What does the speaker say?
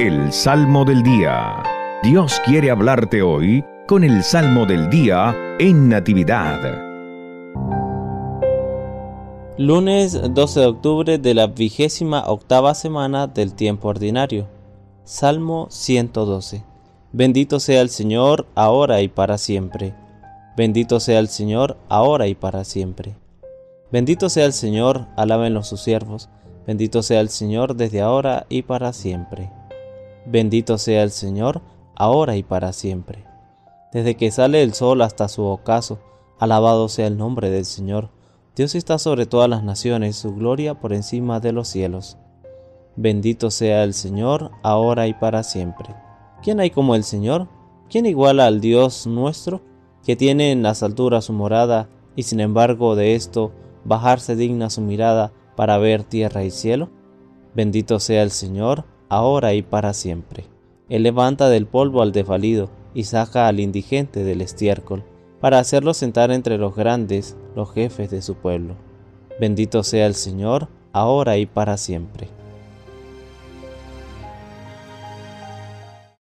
El Salmo del Día. Dios quiere hablarte hoy con el Salmo del Día en Natividad. Lunes 12 de octubre de la 28ª semana del tiempo ordinario. Salmo 112. Bendito sea el Señor, ahora y para siempre. Bendito sea el Señor, ahora y para siempre. Bendito sea el Señor, alábenlo sus siervos. Bendito sea el Señor desde ahora y para siempre. Bendito sea el Señor, ahora y para siempre. Desde que sale el sol hasta su ocaso, alabado sea el nombre del Señor. Dios está sobre todas las naciones, su gloria por encima de los cielos. Bendito sea el Señor, ahora y para siempre. ¿Quién hay como el Señor? ¿Quién iguala al Dios nuestro, que tiene en las alturas su morada, y sin embargo de esto bajarse digna su mirada para ver tierra y cielo? Bendito sea el Señor, ahora y para siempre. Él levanta del polvo al desvalido y saca al indigente del estiércol, para hacerlo sentar entre los grandes, los jefes de su pueblo. Bendito sea el Señor, ahora y para siempre.